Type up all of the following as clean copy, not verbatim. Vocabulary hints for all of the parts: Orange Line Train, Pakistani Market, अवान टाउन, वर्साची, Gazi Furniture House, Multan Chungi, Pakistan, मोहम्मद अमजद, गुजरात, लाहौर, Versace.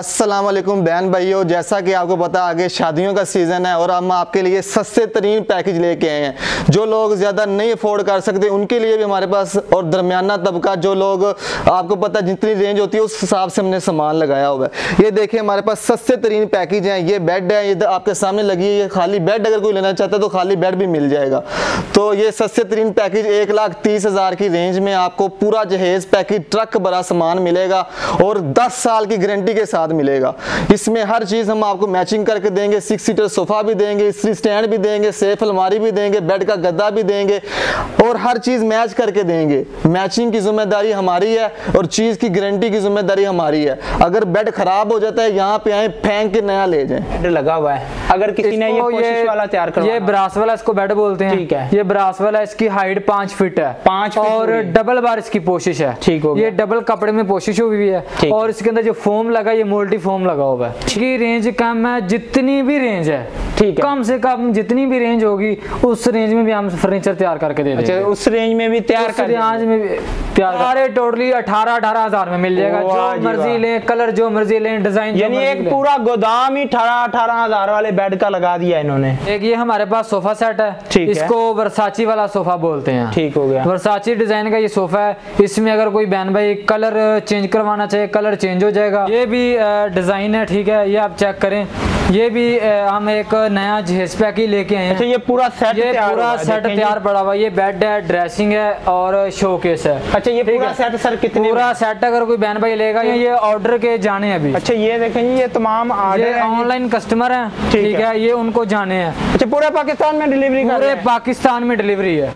अस्सलाम वालेकुम बहन भाइयों, जैसा कि आपको पता आगे शादियों का सीज़न है और हम आपके लिए सस्ते तरीन पैकेज लेके आए हैं। जो लोग ज़्यादा नहीं अफोर्ड कर सकते उनके लिए भी हमारे पास, और दरमियाना तबका जो लोग, आपको पता जितनी रेंज होती है उस हिसाब से हमने सामान लगाया हुआ है। ये देखिए हमारे पास सस्ते तरीन पैकेज हैं। ये बेड है, ये आपके सामने लगी है, ये खाली बेड। अगर कोई लेना चाहता है तो खाली बेड भी मिल जाएगा। तो ये सस्ते तरीन पैकेज 1,30,000 की रेंज में आपको पूरा जहेज़ पैकेज ट्रक भरा सामान मिलेगा और 10 साल की गारंटी के मिलेगा। इसमें हर चीज हम आपको मैचिंग करके देंगे। 6 सीटर सोफा भी देंगे, इस्त्री स्टैंड भी देंगे, सेफ अलमारी भी देंगे, बेड का गद्दा भी देंगे और हर चीज मैच करके देंगे। मैचिंग की जिम्मेदारी हमारी है और चीज की गारंटी की जिम्मेदारी हमारी है। अगर बेड खराब हो जाता है यहाँ पे आए फेंक के नया ले जाए। लगा हुआ है, अगर किसी ने ये वाला तैयार करवाया, ये ब्रास वाला, इसको बेड बोलते हैं, ठीक है। ये ब्रास वाला, इसकी हाइट 5 फीट है, 5 फीट और डबल बार इसकी पोशिश है, ठीक हो गया। ये डबल कपड़े में पोशिश हुई है और इसके अंदर जो फोम लगा मल्टी फोम लगा हुआ है। इसकी रेंज कम है, जितनी भी रेंज है, ठीक है, कम से कम जितनी भी रेंज होगी उस रेंज में भी हम फर्नीचर तैयार करके दे देंगे। उस रेंज में भी तैयार कर सारे टोटली 18,000 में मिल जाएगा। जो मर्जी लें, कलर जो मर्जी लें, डिजाइन, यानी एक पूरा गोदाम ही 18,000 वाले बेड का लगा दिया इन्होंने। एक ये हमारे पास सोफा सेट है, इसको वर्साची वाला सोफा बोलते हैं, ठीक हो गया। वर्साची डिजाइन का ये सोफा है। इसमें अगर कोई बहन भाई कलर चेंज करवाना चाहिए, कलर चेंज हो जाएगा। ये भी डिजाइन है, ठीक है, ये आप चेक करें। ये भी हम एक नया जहेज पैक ही लेके आए हैं। अच्छा, ये पूरा सेट, ये पूरा सेट तैयार पड़ा हुआ। ये बेड है, ड्रेसिंग है और शोकेस है। अच्छा, ये पूरा सेट सर कितने? पूरा सेट अगर कोई बहन भाई लेगा, ये ऑर्डर के जाने अभी। अच्छा, ये देखें, ये तमाम ऑर्डर ऑनलाइन कस्टमर है, ठीक है, ये उनको जाने हैं। अच्छा, पूरे पाकिस्तान में डिलीवरी? पूरे पाकिस्तान में डिलीवरी है।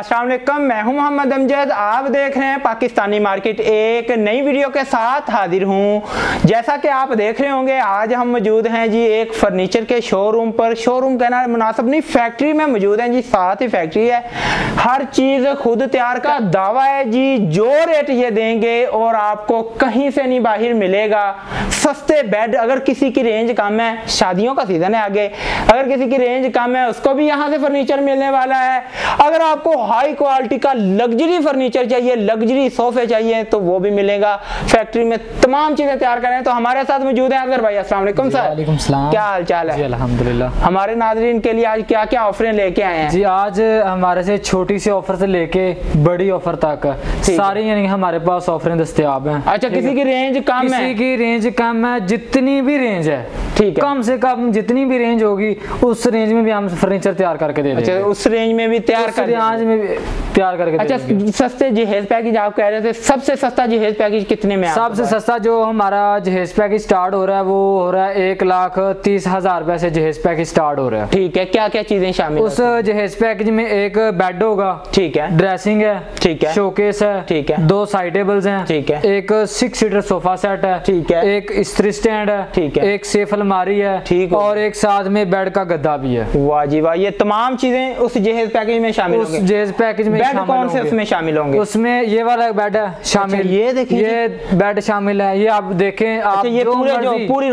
अस्सलाम वालेकुम, मैं हूं मोहम्मद अमजद, आप देख रहे हैं पाकिस्तानी मार्केट। एक नई वीडियो के साथ हाजिर हूं। जैसा कि आप देख रहे होंगे, आज हम मौजूद हैं जी एक फर्नीचर के शोरूम पर। शोरूम कहना मुनासिब नहीं, फैक्ट्री में मौजूद हैं जी, साथ ही फैक्ट्री है। हर चीज़ खुद तैयार का दावा है जी। जो रेट ये देंगे और आपको कहीं से नहीं बाहर मिलेगा। सस्ते बेड, अगर किसी की रेंज कम है, शादियों का सीज़न है आगे, अगर किसी की रेंज कम है उसको भी यहाँ से फर्नीचर मिलने वाला है। अगर आपको हाई क्वालिटी का लग्जरी फर्नीचर चाहिए, लग्जरी सोफे चाहिए, तो वो भी मिलेगा। फैक्ट्री में तमाम चीजें तैयार करें। तो हमारे साथ मौजूद हैं अगर भाई। अस्सलाम वालेकुम सर। वालेकुम सलाम, क्या हाल चाल है? जी अल्हम्दुलिल्लाह। हमारे नाजरीन के लिए आज क्या क्या ऑफरें लेके आए हैं? जी आज हमारे से छोटी सी ऑफर से लेके बड़ी ऑफर तक सारी यानी हमारे पास ऑफरें दस्तयाब हैं। अच्छा, किसी की रेंज कम है, किसी की रेंज कम है, जितनी भी रेंज है, ठीक है, कम से कम जितनी भी रेंज होगी उस रेंज में भी हम फर्नीचर तैयार करके दे देंगे। उस रेंज में भी तैयार कर तैयार करके। अच्छा, सस्ते जहेज पैकेज आप कह रहे थे, सबसे सस्ता जहेज पैकेज कितने में? सबसे सस्ता जो हमारा जहेज पैकेज स्टार्ट हो रहा है वो हो रहा है 1,30,000 रुपए से जहेज पैकेज स्टार्ट हो रहा है, ठीक है। क्या क्या चीजें शामिल? उस जहेज पैकेज में एक बेड होगा, ठीक है, ड्रेसिंग है, ठीक है, शोकेस है, ठीक है, 2 साइड टेबल्स हैं, ठीक है, एक 6 सीटर सोफा सेट है, ठीक है, एक इस्त्री स्टैंड है, ठीक है, एक सेफ अलमारी है, ठीक, और एक साथ में बेड का गद्दा भी है। वाह जी वाह, ये तमाम चीजें उस जहेज पैकेज में शामिल होंगी। जहेज पैकेज में बेड कौन से उसमें शामिल होंगे? उसमें ये वाला बेड है शामिल। अच्छा, ये देखिए, ये बेड शामिल है। ये आप देखें, आप ये पूरी रो में लगे हुए हैं, पूरी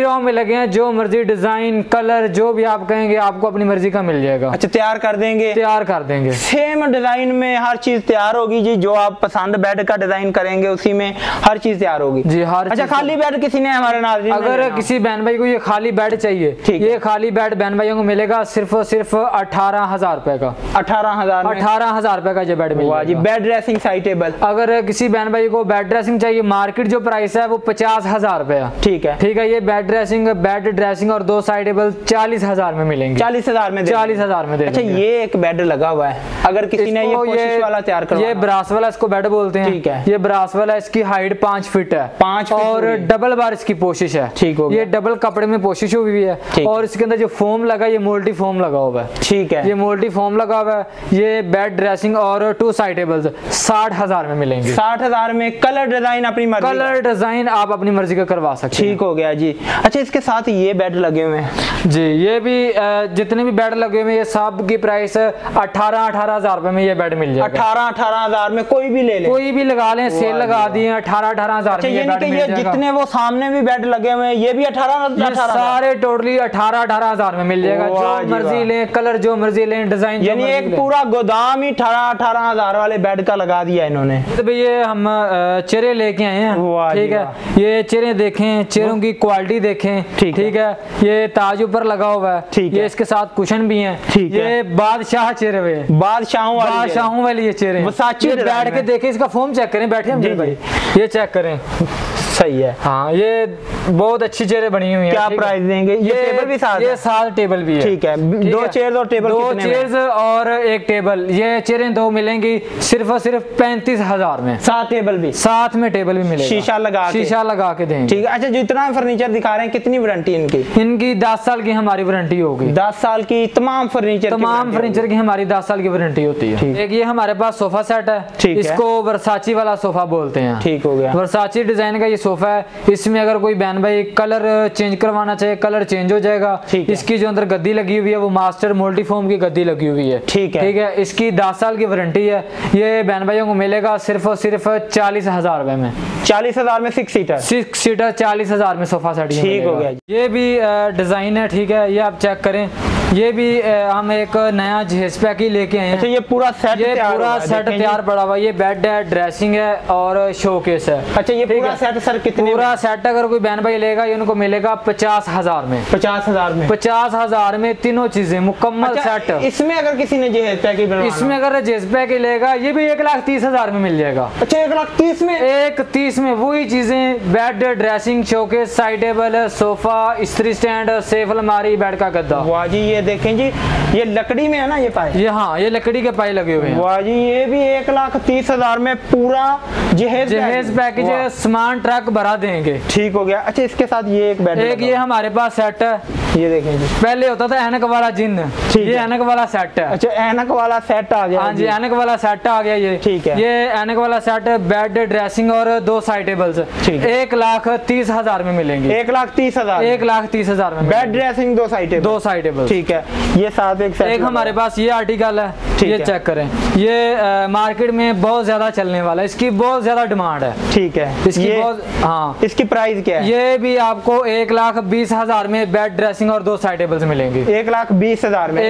रो में लगे हैं। जो मर्जी डिजाइन, कलर, जो भी आप कहेंगे आपको अपनी मर्जी का मिल जाएगा। अच्छा, तैयार कर देंगे? तैयार कर देंगे, सेम डिजाइन में हर चीज तैयार होगी जी। जो आप पसंद बेड का डिजाइन करेंगे उसी में हर चीज तैयार होगी जी। हर अच्छा, खाली बेड किसी ने हमारे नाज़रीन, अगर किसी बहन भाई को ये खाली बेड चाहिए, ये खाली बेड बहन भाइयों को मिलेगा सिर्फ और सिर्फ 18,000 रुपए का। 18,000 रुपए का जो बेड मिलेगा जी। बेड ड्रेसिंग साइड टेबल, अगर किसी बहन भाई को बेड ड्रेसिंग चाहिए, मार्केट जो प्राइस है वो 50,000 रुपए है, ठीक है, ठीक है। ये बेड ड्रेसिंग और 2 साइड टेबल 40,000 में मिलेंगे। 40,000 में? 40,000 में। अच्छा, ये एक बेड लगा हुआ है, अगर किसी ने ये वाला तैयार करवाया, ये ब्रास वाला, इसको बेड बोलते हैं, ठीक है, ये ब्रास वाला, इसकी हाइट 5 फीट है, 5 और डबल बार इसकी पोशिश है, ठीक हो गया। ये डबल कपड़े में पोशिश हुई है और इसके अंदर जो फोम लगा, ये मल्टी फोम लगा हुआ है, ठीक है, ये मल्टी फोम लगा हुआ है। ये बेड ड्रेसिंग और टू साइड टेबल्स 60,000 में मिलेंगे। 60,000 में कलर डिजाइन अपनी मर्जी, कलर डिजाइन आप अपनी मर्जी का करवा सकते हैं। ठीक हो गया जी। अच्छा, इसके साथ ये बेड लगे हुए हैं जी, ये भी जितने भी बेड लगे हुए हैं ये सब की प्राइस 18-18 हजार रुपए में ये बेड मिल जाएगा। 18-18 हजार में कोई भी ले ले, कोई भी लगा लें, सेल लगा दी है 18-18 हजार। ये जितने वो सामने भी बेड लगे हुए हैं ये भी 18-18 सारे टोटली 18-18 हजार में मिल जाएगा। जो मर्जी ले, कलर जो मर्जी ले, डिजाइन, यानी एक पूरा गोदाम ही 18-18 हजार वाले बेड का लगा दिया इन्होंने। तो भाई ये हम चेहरे लेके आए हैं, ठीक है, ये चेहरे देखें, चेहरों की क्वालिटी देखें, ठीक है, ये ताज ऊपर लगा हुआ है, ठीक है, इसके साथ कुशन भी है, ये बादशाह चेहरे हुए, बादशाहों वाली ये चेहरे वर्साचे। बैठ के देखें, इसका फोम चेक करें, बैठे हम भाई ये चेक करें, सही है। हाँ, ये बहुत अच्छी चेयर बनी हुई है। क्या प्राइस देंगे? ये टेबल भी साथ, ये साथ टेबल भी है, ठीक है, दो चेयर और टेबल, दो चेयर और एक टेबल, ये चेयरें दो मिलेंगी सिर्फ और सिर्फ 35,000 में, साथ टेबल भी, साथ में टेबल भी मिलेगा, शीशा लगा के देंगे, ठीक है। अच्छा, जितना फर्नीचर दिखा रहे हैं कितनी वारंटी इनकी? इनकी 10 साल की हमारी वारंटी होगी। 10 साल की तमाम फर्नीचर की हमारी 10 साल की वारंटी होती है। एक ये हमारे पास सोफा सेट है, इसको वर्साची वाला सोफा बोलते हैं, ठीक हो गया, वर्साची डिजाइन का ये सोफा है। इसमें अगर कोई बहन भाई कलर चेंज करवाना चाहिए कलर चेंज हो जाएगा। इसकी जो अंदर गद्दी लगी हुई है वो मास्टर मल्टीफॉर्म की गद्दी लगी हुई है, ठीक है। इसकी 10 साल की वारंटी है। ये बहन भाइयों को मिलेगा सिर्फ और सिर्फ 40,000 रुपए में। 40,000 में 6 सीटर 40,000 में सोफा सेट, ठीक हो गया। ये भी डिजाइन है, ठीक है, ये आप चेक करें। ये भी हम एक नया जहेज पैक ही लेके आए हैं। अच्छा, ये पूरा सेट, ये पूरा सेट तैयार पड़ा हुआ, ये बेड है, ड्रेसिंग है और शोकेस है। अच्छा, ये पूरा सेट सर कितने? पूरा सेट अगर कोई बहन भाई लेगा ये उनको मिलेगा 50,000 में। 50,000 में, 50,000 में तीनों चीजें मुकम्मल सेट। इसमें अगर किसी ने जहेज पैक, इसमें अगर जहेज पैक लेगा ये भी 1,30,000 में मिल जाएगा। अच्छा, 1,30,000 में, 1,30,000 में वही चीजें, bed, dressing, showcase, side table, sofa, इस्त्री स्टैंड, सेफ अलमारी, बेड का गद्दा। वाह जी, ये देखें जी, ये लकड़ी में है ना ये पाए, ये हाँ, ये लकड़ी के पाए लगे हुए हैं। वाह जी, ये भी 1,30,000 में पूरा जहेज पैकेज सामान ट्रक भरा देंगे, ठीक हो गया। अच्छा, इसके साथ ये एक बेड, एक ये हमारे पास सेट है, ये देखें जी, पहले होता था ऐनक वाला जिन, ये ऐनक वाला सेट है। अच्छा, ऐनक वाला सेट आ गया, हाँ जी, ऐनक वाला सेट आ गया, ये ठीक है, ये ऐनक वाला सेट, बेड, ड्रेसिंग और 2 साइड टेबल्स 1,30,000 में मिलेंगे। 1,30,000, 1,30,000 में बेड, ड्रेसिंग, 2 साइड टेबल, ठीक है। ये साथ एक हमारे पास ये आर्टिकल है, ये चेक करें, ये मार्केट में बहुत ज्यादा चलने वाला है, इसकी बहुत ज्यादा डिमांड है, ठीक है, इसकी बहुत, हाँ, इसकी प्राइस क्या है? ये भी आपको 1,20,000 में बेड, ड्रेसिंग और 2 साइड टेबल्स मिलेंगे। 1,20,000 में,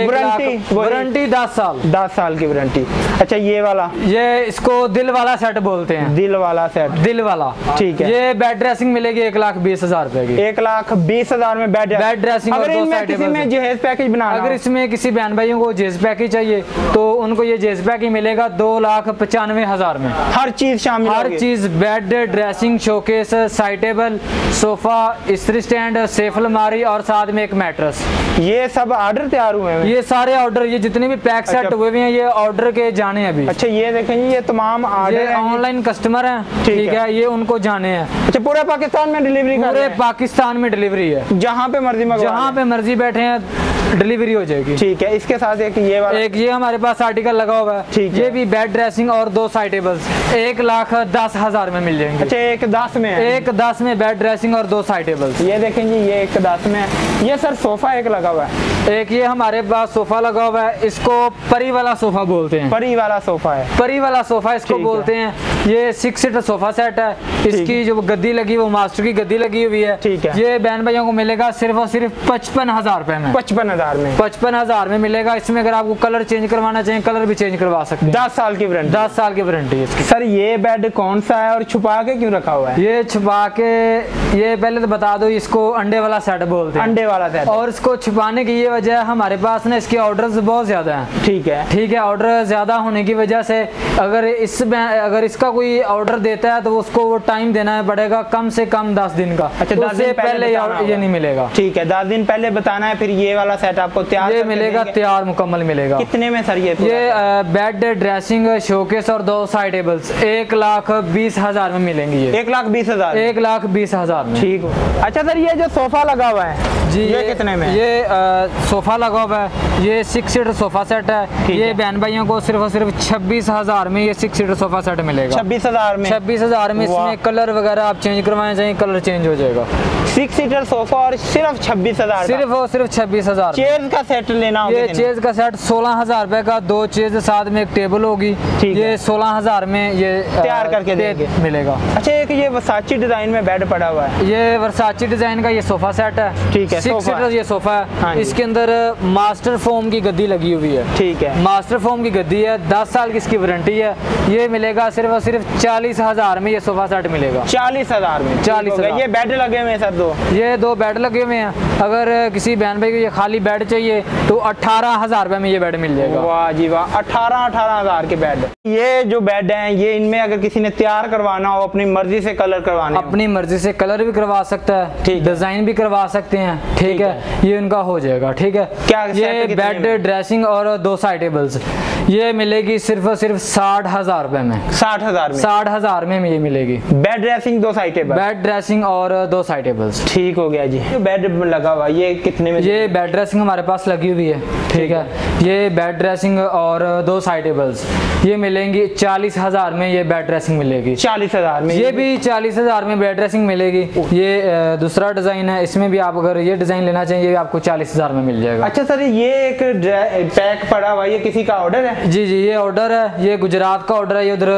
वारंटी 10 साल, 10 साल की वारंटी। अच्छा, ये वाला, ये इसको दिल वाला सेट बोलते हैं, दिल वाला सेट, दिल वाला, ठीक है, ये बेड ड्रेसिंग मिलेगी 1,20,000 रुपए की। 1,20,000 में बेड ड्रेसिंग और 2 साइड टेबल्स। जहेज पैकेज बना, अगर इसमें किसी बहन भाइयों को जहेज पैकेज चाहिए तो उनको ये जहेज पैकेज मिलेगा 2,95,000 में। हर चीज शामिल, हर चीज, bed, dressing, showcase, side table, sofa, इस्त्री स्टैंड, सेफ अलमारी और साथ में एक मैट्रेस। ये सब ऑर्डर तैयार हुए हैं, ये सारे ऑर्डर, ये जितने भी पैक सेट हुए हैं ये ऑर्डर के जाने अभी। अच्छा, ये देखें, ये तमाम ऑर्डर ऑनलाइन कस्टमर हैं, ठीक है, ये उनको जाने हैं। अच्छा, पूरे पाकिस्तान में डिलीवरी, पूरे पाकिस्तान में डिलीवरी है, जहाँ पे मर्जी, जहाँ पे मर्जी बैठे हैं डिलीवरी हो जाएगी, ठीक है। इसके साथ एक ये वाला, एक ये हमारे पास आर्टिकल लगा हुआ है, ठीक है, ये भी बेड, ड्रेसिंग और 2 साइड टेबल्स 1,10,000 में मिल जाएंगे। अच्छा, 1,10,000 में, 1,10,000 में बेड, ड्रेसिंग और 2 साइड टेबल्स। ये देखें जी, ये 1,10,000 में। ये सर सोफा एक लगा हुआ है, एक ये हमारे पास सोफा लगा हुआ है, इसको परी वाला सोफा बोलते हैं, परी वाला सोफा है, परी वाला सोफा इसको बोलते हैं। ये 6 सीटर सोफा सेट है, इसकी जो गद्दी लगी वो मास्टर की गद्दी लगी हुई है, ठीक है, ये बहन भाइयों को मिलेगा सिर्फ और सिर्फ 55,000 रुपए में। 55,000 में, 55,000 में मिलेगा। इसमें अगर आपको कलर चेंज करवाना चाहिए कलर भी चेंज करवा सकते हैं। 10 साल की वारंटी, 10 साल की वारंटी। सर, ये बेड कौन सा है और छुपा के क्यों रखा हुआ है? ये छुपा के, ये पहले तो बता दो, इसको अंडे वाला सेट बोलते हैं, अंडे वाला सेट, और इसको छुपाने की ये वजह है हमारे पास ना इसके ऑर्डर्स बहुत ज्यादा हैं, ठीक है, ऑर्डर ज्यादा होने की वजह से अगर इसका का कोई ऑर्डर देता है तो उसको वो टाइम देना पड़ेगा कम से कम 10 दिन का। अच्छा, तो 10 दिन पहले ये नहीं मिलेगा। ठीक है, 10 दिन पहले बताना है, फिर ये वाला सेट आपको तैयार ये मिलेगा, तैयार मुकम्मल मिलेगा। कितने में सर ये बेड, ड्रेसिंग, शोकेस और 2 साइड टेबल्स 1,20,000 में मिलेंगे। 1,20,000। 1,20,000। ठीक। अच्छा सर ये जो सोफा लगा हुआ है जी, ये कितने में? ये सोफा लगा हुआ है, ये 6 सीटर सोफा सेट है। ये बहन भाइयों को सिर्फ और सिर्फ 26,000 में ये 6 सीटर सोफा सेट मिलेगा। 26,000 में। 26,000 में। इसमें कलर वगैरह आप चेंज करवाएं चाहिए, कलर चेंज हो जाएगा। 6 सीटर सोफा और सिर्फ 26,000। सिर्फ और सिर्फ 26,000। चेयर का सेट लेना होगा, ये चेयर का सेट 16,000 रुपए का, 2 चेयर साथ में 1 टेबल होगी। ये 16,000 में ये तैयार करके देंगे मिलेगा। अच्छा एक ये वर्साची डिजाइन में बेड पड़ा हुआ है, ये वर्साची डिजाइन का ये सोफा सेट है। ठीक है, 6 सीटर ये सोफा है। हाँ, इसके अंदर मास्टर फोम की गद्दी लगी हुई है। ठीक है, मास्टर फोम की गद्दी है, 10 साल की इसकी वारंटी है। ये मिलेगा सिर्फ और सिर्फ 40,000 में, ये सोफा सेट मिलेगा 40,000 में। 40,000। ये बेड लगे हुए हैं सर 2, ये 2 बेड लगे हुए हैं। अगर किसी बहन भाई को ये खाली बेड चाहिए तो 18,000 रुपए में ये बेड मिल जाएगा। वाह जी वाह, 18,000 के बेड। ये जो बेड है ये इनमें अगर किसी ने तैयार करवाना हो अपनी मर्जी से कलर करवाना, अपनी मर्जी से कलर भी करवा सकता है, डिजाइन भी करवा सकते हैं। ठीक है, ये उनका हो जाएगा। ठीक है, क्या ये बेड, ड्रेसिंग और 2 साइड टेबल्स ये मिलेगी सिर्फ और सिर्फ 60,000 रुपए में। 60,000 में। 60,000 में ये मिलेगी bed, dressing, 2 side table. Bed, dressing और 2 साइड टेबल्स। ठीक हो गया जी। बेड लगा हुआ ये कितने में? ये बेड ड्रेसिंग हमारे पास लगी हुई है। ठीक है, ये बेड ड्रेसिंग और 2 साइड टेबल्स ये मिलेंगी 40,000 में। ये बेड ड्रेसिंग मिलेगी 40,000 में। ये भी 40,000 में बेड ड्रेसिंग मिलेगी। ये दूसरा डिजाइन है, इसमें भी आप अगर ये डिजाइन लेना चाहिए ये आपको 40,000 में मिल जाएगा। अच्छा सर ये एक पैक पड़ा हुआ, ये किसी का ऑर्डर है? जी जी, ये ऑर्डर है, ये गुजरात का ऑर्डर है। ये उधर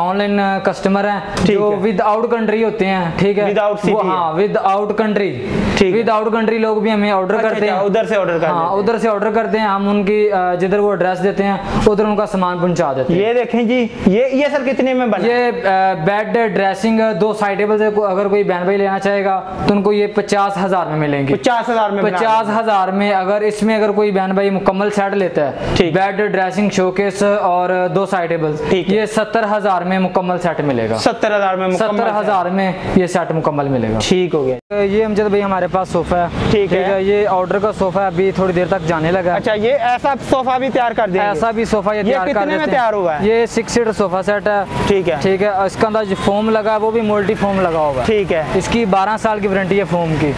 ऑनलाइन कस्टमर है जो विद आउट कंट्री होते हैं। ठीक है, without country. Without country लोग भी हमें ऑर्डर करते हैं, उधर से ऑर्डर करते हैं, उधर से ऑर्डर करते हैं। हम उनकी जिधर वो एड्रेस देते हैं उधर उनका सामान पहुंचा देते हैं। ये देखें जी, ये सर कितने में बना? ये बेड, ड्रेसिंग, 2 साइड टेबल्स अगर कोई बहन भाई लेना चाहेगा तो उनको ये 50,000 में मिलेंगे। 50,000 में। 50,000 में अगर इसमें अगर कोई बहन भाई मुकम्मल सेट लेता है, बेड, ड्रेसिंग, शोकेस और 2 साइड टेबल्स, ये 70,000 में मुकम्मल सेट मिलेगा। 70,000 में। 70,000 में ये सेट मुकम्मल मिलेगा। ठीक हो गया। ये अमजद भाई हमारे पास सोफा है। ठीक है, ये ऑर्डर का सोफा अभी थोड़ी देर तक जाने लगा। अच्छा, ये ऐसा सोफा भी तैयार कर देंगे? ऐसा भी सोफा ये तैयार कर देते हैं। ये कितने में तैयार हुआ है? ये 6 सीटर सोफा सेट है। ठीक है, ठीक है, इसका अंदर जो फोम लगा है वो भी मल्टी फोम लगा होगा। ठीक है, इसकी 12 साल की वारंटी है फोम की।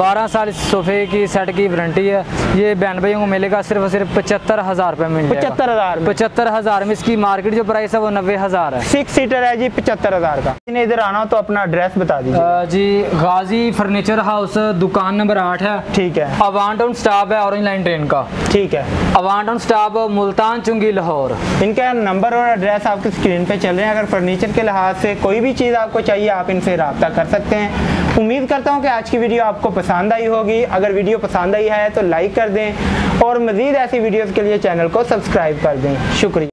12 साल इस सोफे की सेट की वारंटी है। ये बहन भाइयों को मिलेगा सिर्फ और सिर्फ 75,000 रुपए में। 75,000। 75,000 में। इसकी मार्केट जो प्राइस है वो 90,000 है। 6 सीटर है जी, 75,000 का। इधर आना हो तो अपना एड्रेस बता दीजिए जी। गाजी फर्नीचर हाउस, दुकान नंबर 8 है। ठीक है, अवान टाउन स्टाफ है ऑरेंज लाइन ट्रेन का। ठीक है, अवान टाउन स्टाफ, मुल्तान चुंगी, लाहौर। इनका नंबर और एड्रेस आपकी स्क्रीन पे चल रहे हैं। अगर फर्नीचर के लिहाज से कोई भी चीज़ आपको चाहिए आप इनसे रब्ता कर सकते हैं। उम्मीद करता हूँ कि आज की वीडियो आपको पसंद आई होगी। अगर वीडियो पसंद आई है तो लाइक कर दें और मज़ीद ऐसी वीडियोज़ के लिए चैनल को सब्सक्राइब कर दें। शुक्रिया।